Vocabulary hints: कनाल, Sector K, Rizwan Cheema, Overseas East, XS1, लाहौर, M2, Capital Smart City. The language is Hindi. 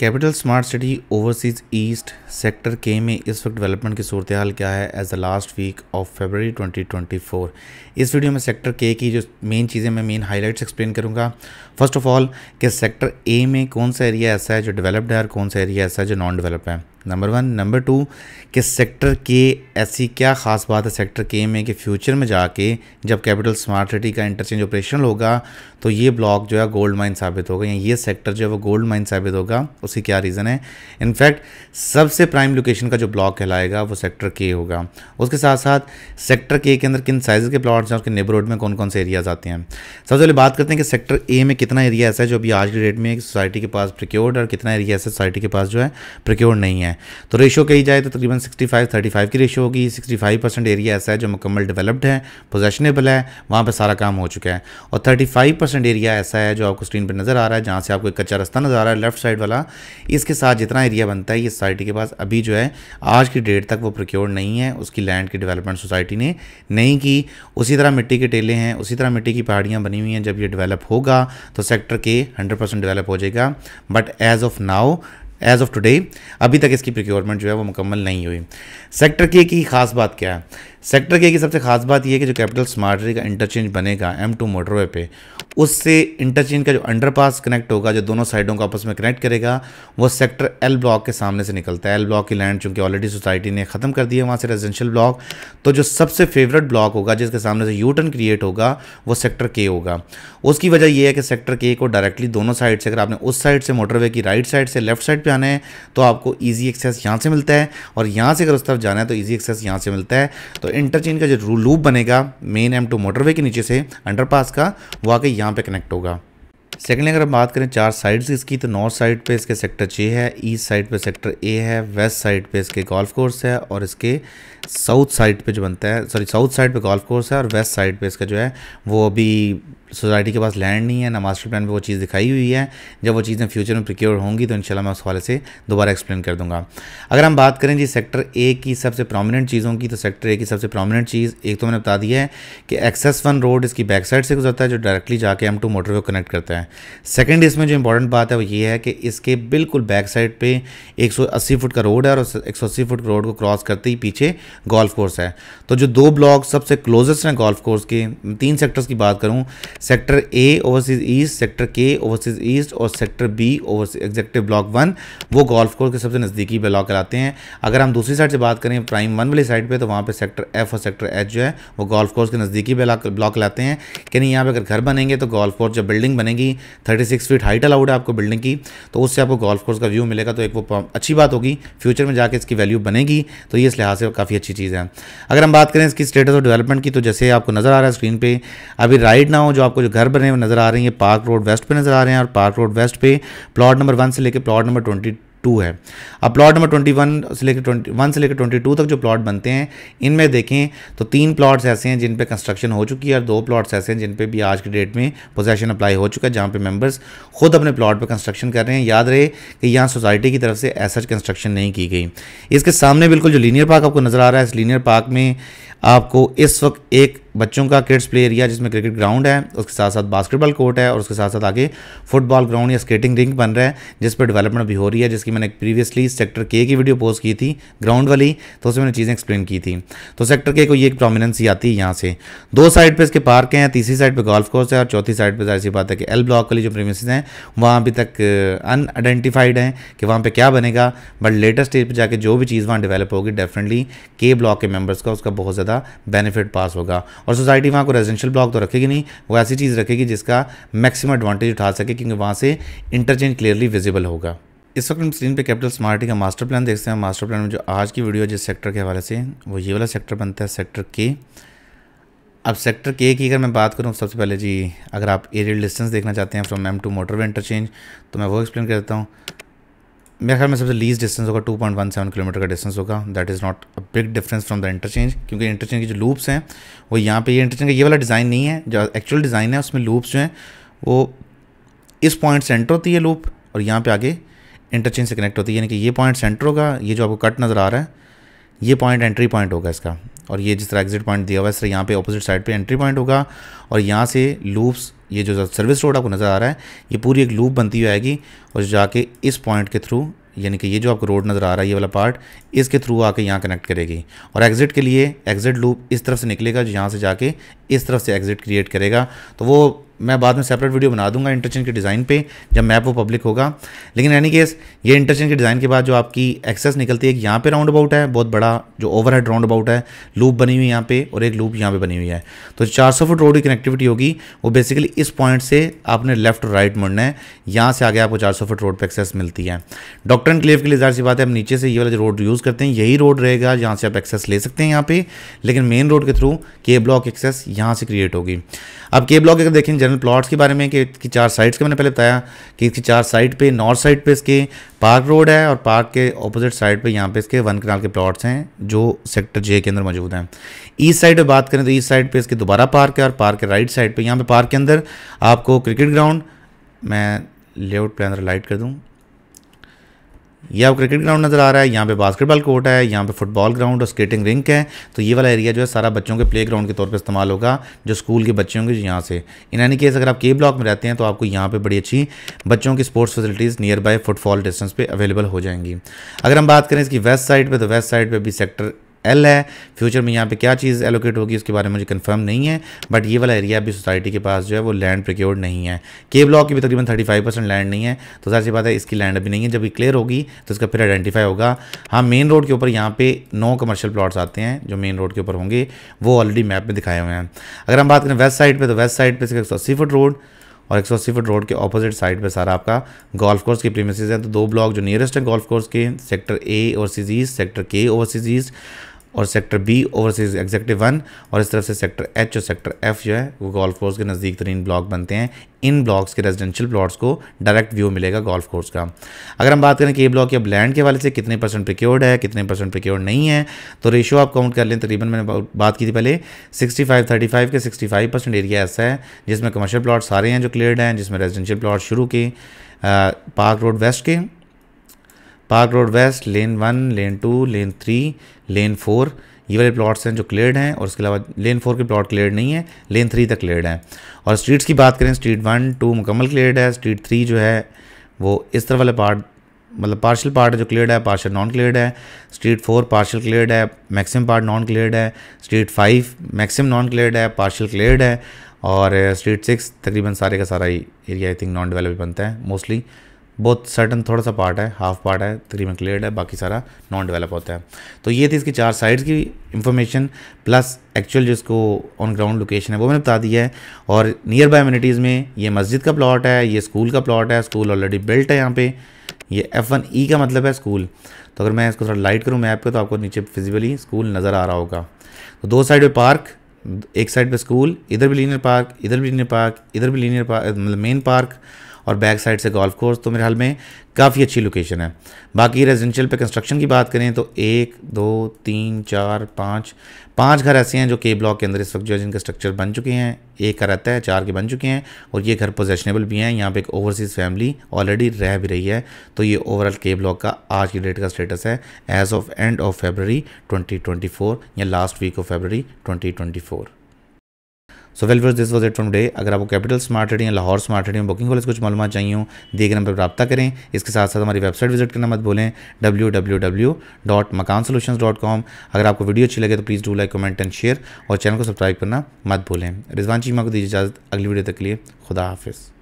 Capital smart city overseas east sector के में इस वक्त डेवलपमेंट की सूरत हाल क्या है as the last week of February 2024। इस वीडियो में सेक्टर के की जो मेन चीज़ें मैं मेन हाईलाइट्स एक्सप्लेन करूंगा। फर्स्ट ऑफ ऑल कि सेक्टर ए में कौन सा एरिया ऐसा है जो डेवलप्ड है और कौन सा एरिया ऐसा है जो नॉन डेवलप है, नंबर वन। नंबर टू कि सेक्टर के ऐसी क्या ख़ास बात है सेक्टर के में कि फ्यूचर में जाके जब कैपिटल स्मार्ट सिटी का इंटरचेंज ऑपरेशनल होगा तो ये ब्लॉक जो है गोल्ड माइन साबित होगा या ये सेक्टर जो है वो गोल्ड माइन साबित होगा। उसकी क्या रीज़न है? इनफैक्ट सबसे प्राइम लोकेशन का जो ब्लॉक कहलाएगा वो सेक्टर के होगा। उसके साथ साथ सेक्टर के अंदर किन साइज़ के प्लाट्स हैं, उसके नेबरहुड में कौन कौन से एरियाज़ आते हैं। सबसे पहले बात करते हैं कि सेक्टर ए में कितना एरिया ऐसा है जो अभी आज की डेट में सोसाइटी के पास प्रिक्योर्ड और कितना एरिया ऐसा सोसाइटी के पास जो है प्रिक्योर्ड नहीं है। तो रेशो कही जाए तो तकरीबन 65-35 की रेशो होगी। 65% एरिया ऐसा है जो मुकम्मल डेवलप्ड है, पोजेशनेबल है, वहाँ पे सारा काम हो चुका है, और 35% एरिया ऐसा है जो आपको स्क्रीन पे नज़र आ रहा है, जहाँ से आपको एक कच्चा रास्ता नज़र आ रहा है लेफ्ट साइड वाला। इसके साथ जितना एरिया बनता है ये सोसाइटी के पास अभी जो है आज की डेट तक वो प्रोक्योर नहीं है, उसकी लैंड की डेवलपमेंट सोसाइटी ने नहीं की। उसी तरह मिट्टी के टेले हैं, उसी तरह मिट्टी की पहाड़ियाँ बनी हुई हैं। जब ये डेवलप होगा तो सेक्टर के 100% डेवलप हो जाएगा, बट एज़ ऑफ टुडे अभी तक इसकी प्रिक्योरमेंट जो है वो मुकम्मल नहीं हुई। सेक्टर के की ख़ास बात क्या है? सेक्टर के की सबसे ख़ास बात यह है कि जो कैपिटल स्मार्ट सिटी का इंटरचेंज बनेगा M2 मोटरवे पे, उससे इंटरचेंज का जो अंडरपास कनेक्ट होगा जो दोनों साइडों को आपस में कनेक्ट करेगा वो सेक्टर एल ब्लॉक के सामने से निकलता है। एल ब्लॉक की लैंड चूँकि ऑलरेडी सोसाइटी ने ख़त्म कर दी है, वहाँ से रेजिडेंशियल ब्लॉक, तो जो सबसे फेवरेट ब्लॉक होगा जिसके सामने से यू टर्न क्रिएट होगा वो सेक्टर के होगा। उसकी वजह यह है कि सेक्टर के को डायरेक्टली दोनों साइड से, अगर आपने उस साइड से मोटरवे की राइट साइड से लेफ्ट साइड पे आना है तो आपको इजी एक्सेस यहाँ से मिलता है, और यहाँ से अगर उस तरफ जाना है तो इजी एक्सेस यहाँ से मिलता है। तो इंटरचेंज का जो लूप बनेगा मेन M2 मोटरवे के नीचे से अंडरपास का, वो आके यहाँ पे कनेक्ट होगा। सेकेंडली अगर हम बात करें चार साइड्स इसकी, तो नॉर्थ साइड पे इसके सेक्टर जे है, ईस्ट साइड पे सेक्टर ए है, वेस्ट साइड पे इसके गोल्फ कोर्स है, और इसके साउथ साइड पे गोल्फ कोर्स है, और वेस्ट साइड पे इसका जो है वो अभी सोसाइटी के पास लैंड नहीं है ना मास्टर प्लान पे वो चीज़ दिखाई हुई है। जब वो चीज़ें फ्यूचर में प्रिक्योर होंगी तो इंशाल्लाह मैं उस हवाले से दोबारा एक्सप्लेन कर दूंगा। अगर हम बात करें जी सेक्टर ए की सबसे प्रोमिनेंट चीज़ों की, तो सेक्टर ए की सबसे प्रोमिनेंट चीज़ एक तो मैंने बता दी है कि XS1 रोड इसकी बैक साइड से गुजरता है जो डायरेक्टली जाके M2 मोटरवे को कनेक्ट करता है। सेकेंड इसमें जो इंपॉर्टेंट बात है वो ये है कि इसके बिल्कुल बैक साइड पर 180 फुट का रोड है, और 180 फुट रोड को क्रॉस करते ही पीछे गोल्फ कोर्स है। तो जो दो ब्लॉक सबसे क्लोजेस्ट हैं गोल्फ कोर्स के, तीन सेक्टर्स की बात करूँ, sector A overseas east, sector K overseas east, और sector B overseas executive block 1, वो गोल्फ कोर्स के सबसे नज़दीकी ब्लॉक कहलाते हैं। अगर हम दूसरी साइड से बात करें प्राइम 1 वाली साइड पे, तो वहाँ पे सेक्टर एफ और सेक्टर एच जो है वो गोल्फ कोर्स के नज़दीकी ब्लॉक कहलाते हैं। यानी यहाँ पे अगर घर बनेंगे तो गोल्फ कोर्स, जब बिल्डिंग बनेगी 36 फीट हाइट अलाउड है आपको बिल्डिंग की, तो उससे आपको गोल्फ कोर्स का व्यू मिलेगा, तो एक वो अच्छी बात होगी, फ्यूचर में जाके इसकी वैल्यू बनेगी, तो ये इस लिहाज से काफ़ी अच्छी चीज़ है। अगर हम बात करें इसकी स्टेटस और डेवलपमेंट की, तो जैसे आपको नज़र आ रहा है स्क्रीन पर अभी राइट नाउ जो आपको जो घर बने हुए नजर आ रहे हैं पार्क रोड वेस्ट पे नजर आ रहे हैं, और पार्क रोड वेस्ट पे प्लॉट नंबर 1 से लेकर प्लॉट नंबर 22 है। अब प्लॉट नंबर 21 से लेकर 22 तक जो प्लॉट बनते हैं, इनमें देखें तो 3 प्लॉट्स ऐसे हैं जिन पे कंस्ट्रक्शन हो चुकी है, और 2 प्लॉट्स ऐसे हैं जिन पे भी आज की डेट में पोजेशन अप्लाई हो चुका है, जहाँ पे मेंबर्स खुद अपने प्लॉट पे कंस्ट्रक्शन कर रहे हैं। याद रहे कि यहाँ सोसाइटी की तरफ से ऐसा कंस्ट्रक्शन नहीं की गई। इसके सामने बिल्कुल जो लीनियर पार्क आपको नजर आ रहा है, इस लीनियर पार्क में आपको इस वक्त एक बच्चों का किड्स प्ले एरिया जिसमें क्रिकेट ग्राउंड है, उसके साथ साथ बास्केटबॉल कोर्ट है, और उसके साथ साथ आगे फुटबॉल ग्राउंड या स्केटिंग रिंक बन रहा है जिस पर डेवलपमेंट भी हो रही है, जिसकी मैंने प्रीवियसली सेक्टर के की वीडियो पोस्ट की थी ग्राउंड वाली, तो उसमें मैंने चीज़ें एक्सप्लेन की थी। तो सेक्टर के को ये एक प्रोमिनेंसी आती है यहाँ से। 2 साइड पर इसके पार्क हैं, तीसरी साइड पर गोल्फ कोर्स है, और चौथी साइड पर जाहिर सी बात है कि एल ब्लॉक वाली जो प्रीमिसेस हैं वहाँ अभी तक अनआइडेंटिफाइड हैं कि वहाँ पर क्या बनेगा, बट लेटेस्ट स्टेज पर जाके जो भी चीज़ वहाँ डेवलप होगी डेफिनेटली के ब्लॉक के मेम्बर्स का उसका बहुत ज़्यादा बेनिफिट पास होगा, और सोसाइटी वहाँ को रेजिडेंशियल ब्लॉक तो रखेगी नहीं, वो ऐसी चीज़ रखेगी जिसका मैक्सिमम एडवांटेज उठा सके, क्योंकि वहाँ से इंटरचेंज क्लियरली विजिबल होगा। इस वक्त हम स्क्रीन पे कैपिटल स्मार्ट सिटी का मास्टर प्लान देखते हैं। मास्टर प्लान में जो आज की वीडियो जिस सेक्टर के हवाले से, वो ये वाला सेक्टर बनता है सेक्टर के। अब सेक्टर के की अगर मैं बात करूँ, सबसे पहले जी अगर आप एरियल डिस्टेंस देखना चाहते हैं फ्रॉम M2 मोटरवे इंटरचेंज, तो मैं वो एक्सप्लेन कर देता हूँ। मेरे ख्याल में सबसे लीस्ट डिस्टेंस होगा 2.17 किलोमीटर का डिस्टेंस होगा। That is not a big difference from the interchange, क्योंकि इंटरचेंज की जो लूप्स हैं वो यहाँ पे, ये इंटरचेंज का ये वाला डिज़ाइन नहीं है, जो एक्चुअल डिज़ाइन है उसमें लूप्स जो हैं वो इस पॉइंट सेंटर होती है लूप, और यहाँ पे आगे इंटरचेंज से कनेक्ट होती है। यानी कि ये पॉइंट सेंटर होगा, ये जो आपको कट नज़र आ रहा है ये पॉइंट एंट्री पॉइंट होगा इसका, और ये जिस तरह एग्जिट पॉइंट दिया हुआ है इस तरह यहाँ पे ऑपोजिट साइड पे एंट्री पॉइंट होगा और यहाँ से लूप्स, ये जो सर्विस रोड आपको नज़र आ रहा है ये पूरी एक लूप बनती हुई आएगी और जाके इस पॉइंट के थ्रू, यानी कि ये जो आपको रोड नज़र आ रहा है ये वाला पार्ट, इसके थ्रू आके यहाँ कनेक्ट करेगी। और एग्ज़िट के लिए एग्ज़िट लूप इस तरफ से निकलेगा जो यहाँ से जाके इस तरफ से एग्ज़िट क्रिएट करेगा। तो वो मैं बाद में सेपरेट वीडियो बना दूंगा इंटरचेंज के डिज़ाइन पे जब मैप वो पब्लिक होगा। लेकिन एनी केस ये इंटरचेंज के डिज़ाइन के बाद जो आपकी एक्सेस निकलती है, एक यहाँ पे राउंड अबाउट है बहुत बड़ा जो ओवरहेड राउंड अबाउट है, लूप बनी हुई यहाँ पे और एक लूप यहाँ पे बनी हुई है। तो 400 फुट रोड की कनेक्टिविटी होगी। वो बेसिकली इस पॉइंट से आपने लेफ्ट और राइट मुड़ना है, यहाँ से आगे आपको 400 फुट रोड पर एक्सेस मिलती है। डॉक्टर इनक्लेव के लिए ज़ाहिर सी बात है हम नीचे से ये वाला जो रोड यूज़ करते हैं यही रोड रहेगा जहाँ से आप एक्सेस ले सकते हैं यहाँ पर, लेकिन मेन रोड के थ्रू के ब्लॉक एक्सेस यहाँ से क्रिएट होगी। अब के ब्लॉक अगर देखेंगे जनरल प्लॉट्स के बारे में कि इसकी 4 साइड्स के, मैंने पहले बताया कि इसकी 4 साइड पे, नॉर्थ साइड पे इसके पार्क रोड है और पार्क के ऑपोजिट साइड पे यहाँ पे इसके 1 कनाल के प्लॉट्स हैं जो सेक्टर जे के अंदर मौजूद हैं। ईस्ट साइड पे बात करें तो ईस्ट साइड पे इसके दोबारा पार्क है और पार्क के राइट साइड पर यहाँ पर पार्क के अंदर आपको क्रिकेट ग्राउंड, मैं लेआउट पे अंदर लाइट कर दूँ, यह आप क्रिकेट ग्राउंड नज़र आ रहा है, यहाँ पे बास्केटबॉल कोर्ट है, यहाँ पे फुटबॉल ग्राउंड और स्केटिंग रिंक है। तो ये वाला एरिया जो है सारा बच्चों के प्ले ग्राउंड के तौर पे इस्तेमाल होगा जो स्कूल के बच्चे होंगे जो यहाँ से। इन एनी केस अगर आप के ब्लॉक में रहते हैं तो आपको यहाँ पे बड़ी अच्छी बच्चों की sports facilities nearby football distance पर अवेलेबल हो जाएंगी। अगर हम बात करें इसकी वेस्ट साइड पर तो वेस्ट साइड पर भी सेक्टर एल है। फ्यूचर में यहाँ पे क्या चीज़ एलोकेट होगी उसके बारे में मुझे कंफर्म नहीं है, बट ये वाला एरिया अभी सोसाइटी के पास जो है वो लैंड प्रोक्योर्ड नहीं है। के ब्लॉक की भी तकरीबन 35% लैंड नहीं है, तो ज़ाहिर सी बात है इसकी लैंड अभी नहीं है। जब ये क्लियर होगी तो इसका फिर आइडेंटिफाई होगा। हाँ, मेन रोड के ऊपर यहाँ पे 9 कमर्शियल प्लाट्स आते हैं जो मेन रोड के ऊपर होंगे, वो ऑलरेडी मैप में दिखाए हुए हैं। अगर हम बात करें वेस्ट साइड पर तो वेस्ट साइड पर इसका 180 फुट रोड और 180 फुट रोड के ऑपोजिट साइड पे सारा आपका गोल्फ कोर्स के प्रीमिसेस हैं। तो 2 ब्लॉक जो नियरेस्ट हैं गोल्फ कोर्स के, sector A overseas east, sector K overseas east और सेक्टर बी ओवरसीज एग्जीक्यूटिव 1, और इस तरफ से सेक्टर एच और सेक्टर एफ जो है वो गोल्फ कोर्स के नज़दीक तरीन ब्लॉक बनते हैं। इन ब्लॉक्स के रेजिडेंशियल प्लॉट्स को डायरेक्ट व्यू मिलेगा गोल्फ कोर्स का। अगर हम बात करें कि ये ब्लॉक या लैंड के वाले से कितने परसेंट प्रोक्योर्ड है कितने परसेंट प्रोक्योर्ड नहीं है, तो रेशियो आप काउंट कर लें। तकरीबन मैंने बात की थी पहले 65-35 के 65% एरिया ऐसा है जिसमें कमर्शियल प्लॉट सारे हैं जो क्लियर्ड हैं, जिसमें रेजिडेंशियल प्लॉट शुरू के पार्क रोड वेस्ट के, park road west lane 1, lane 2, lane 3, lane 4 ये वाले प्लॉट्स हैं जो क्लियर्ड हैं। और उसके अलावा लेन 4 के प्लॉट क्लियर्ड नहीं है, लेन 3 तक क्लियर्ड हैं। और स्ट्रीट्स की बात करें स्ट्रीट 1-2 मुकम्मल क्लियर्ड है, स्ट्रीट 3 जो है वो इस तरह वाले पार्ट मतलब पार्शियल पार्ट जो क्लियर्ड है, पार्शियल नॉन क्लियर्ड है, स्ट्रीट 4 पार्शियल क्लियर्ड है, मैक्सिमम पार्ट नॉन क्लियर्ड है, स्ट्रीट 5 मैक्सिमम नॉन क्लियर्ड है, पार्शियल क्लियर्ड है, और स्ट्रीट 6 तकरीबन सारे का सारा ही area I think non develop बनता है मोस्टली, बहुत सर्टन थोड़ा सा पार्ट है, हाफ पार्ट है तकरीबन क्लियर है, बाकी सारा नॉन डेवलप होता है। तो ये थी इसकी 4 साइड्स की इन्फॉर्मेशन प्लस एक्चुअल जिसको ऑन ग्राउंड लोकेशन है वो मैंने बता दिया है। और नियर बाय एमिनिटीज़ में ये मस्जिद का प्लॉट है, ये स्कूल का प्लॉट है, स्कूल ऑलरेडी बिल्ट है यहाँ पे, ये F1E का मतलब है स्कूल। तो अगर मैं इसको थोड़ा लाइट करूँ मैप पे तो आपको नीचे फिजिबली स्कूल नज़र आ रहा होगा। तो 2 साइड पे पार्क, एक साइड पे स्कूल, इधर भी लीनियर पार्क, इधर भी लीनियर पार्क, इधर भी लीनियर पार्क मतलब मेन पार्क, और बैक साइड से गोल्फ कोर्स। तो मेरे हाल में काफ़ी अच्छी लोकेशन है। बाकी रेजिडेंशियल पे कंस्ट्रक्शन की बात करें तो 1, 2, 3, 4, 5 घर ऐसे हैं जो के ब्लॉक के अंदर इस वक्त जो है जिनके स्ट्रक्चर बन चुके हैं, एक घर रहता है 4 के बन चुके हैं और ये घर पोजेशनेबल भी हैं। यहाँ पे एक ओवरसीज़ फैमिली ऑलरेडी रह भी रही है। तो ये ओवरऑल के ब्लॉक का आज की डेट का स्टेटस है as of end of February 2024 या last week of February 2024। So viewers this was it from day. अगर आपको कैपिटल स्मार्ट सिटी या लाहौर स्मार्ट सिटी में बुकिंग वाले कुछ मालूम चाहिए हो दिए गए नंबर पर रब्ता करें। इसके साथ साथ हमारी वेबसाइट विजिट करना मत भूलें www.makansolutions.com। अगर आपको वीडियो अच्छी लगे तो please do like comment and share और चैनल को सब्सक्राइब करना मत भूलें। रिजवान चीमा को दीजिए इजाज़त, अगली वीडियो तक के लिए खुदा हाफिज़।